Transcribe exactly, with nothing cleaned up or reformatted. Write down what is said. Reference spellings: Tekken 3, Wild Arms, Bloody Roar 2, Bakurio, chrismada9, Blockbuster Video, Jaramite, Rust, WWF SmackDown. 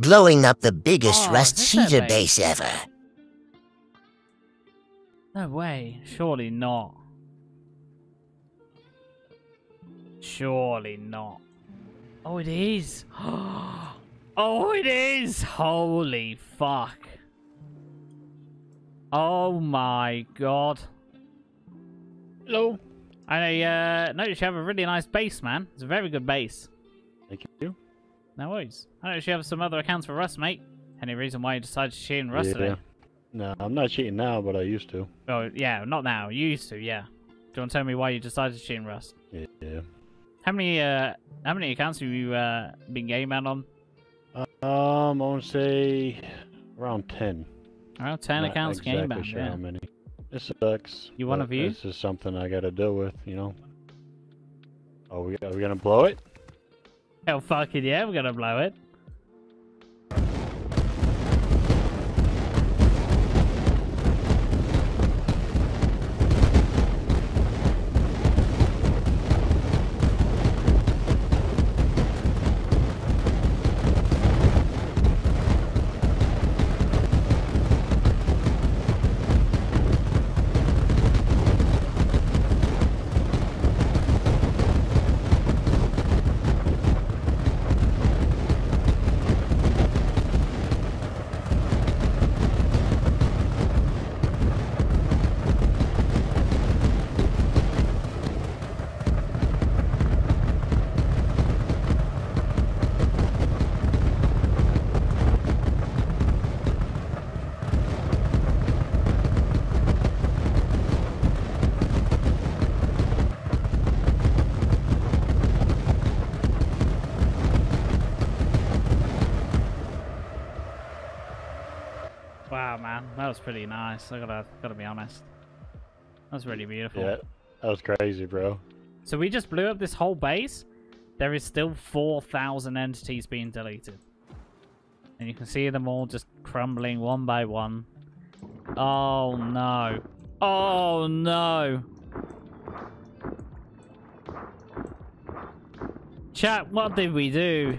blowing up the biggest oh, Rust cheater base ever. No way. Surely not. Surely not. Oh, it is. Oh, it is. Holy fuck. Oh my god. Hello. I uh, noticed you have a really nice base, man. It's a very good base. Thank you. No worries. I noticed you have some other accounts for Rust, mate. Any reason why you decided to cheat in Rust yeah. today? No, I'm not cheating now, but I used to. Oh, yeah, not now. You used to, yeah. Do you want to tell me why you decided to cheat in Rust? Yeah. How many uh, how many accounts have you uh, been game banned on? Um, I want to say around ten. Around ten not accounts exactly game banned. Sure yeah. How many? It sucks. You want a view? This is something I got to deal with, you know. Oh, we are we gonna blow it? Hell, fucking yeah, we're gonna blow it. Wow, man, that was pretty nice. I gotta gotta be honest. That was really beautiful. Yeah, that was crazy, bro. So we just blew up this whole base. There is still four thousand entities being deleted, and you can see them all just crumbling one by one. Oh no! Oh no! Chat, what did we do?